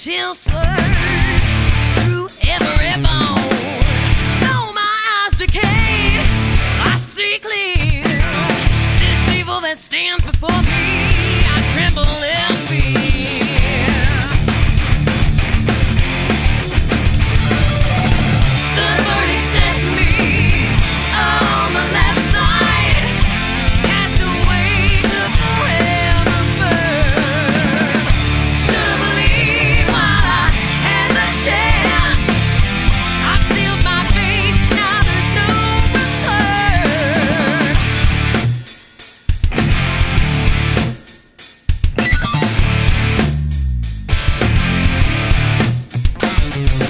chill surge through every bone. Though my eyes decayed, I see clear. This evil that stands before me, I tremble in fear. The verdict sets me on the left side. Cast away to forever burn. Should've believed while I had the chance. I've sealed my fate, now there's no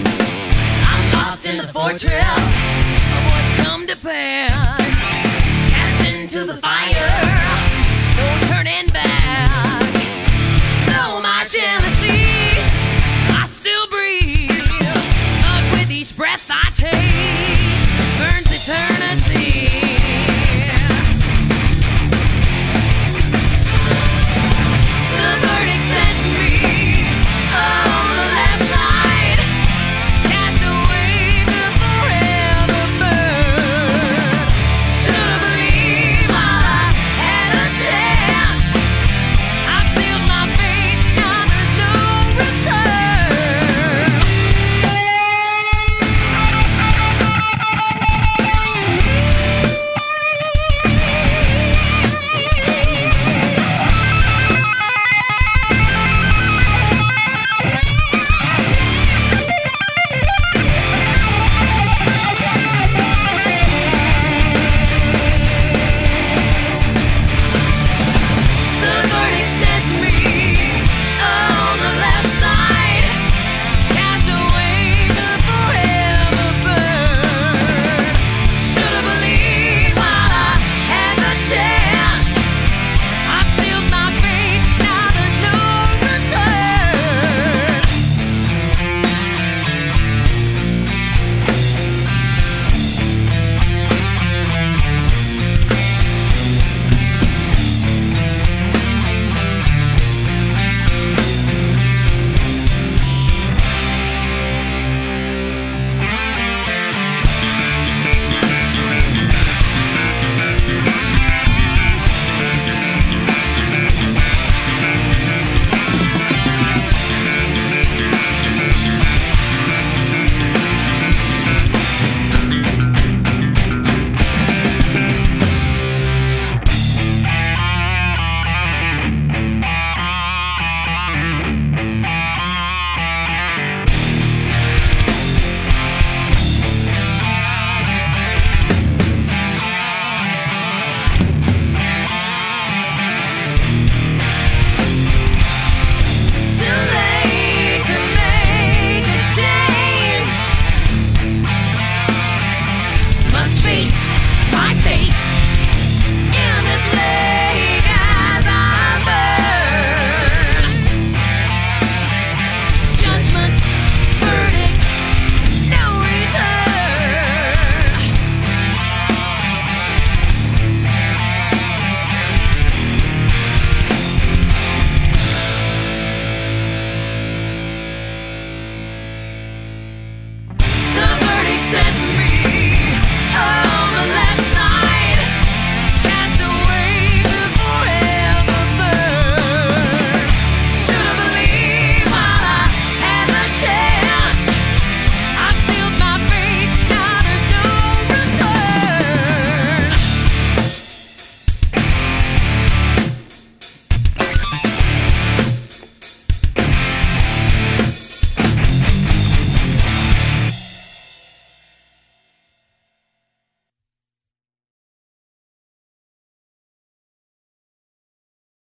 return. I'm locked in the fortress.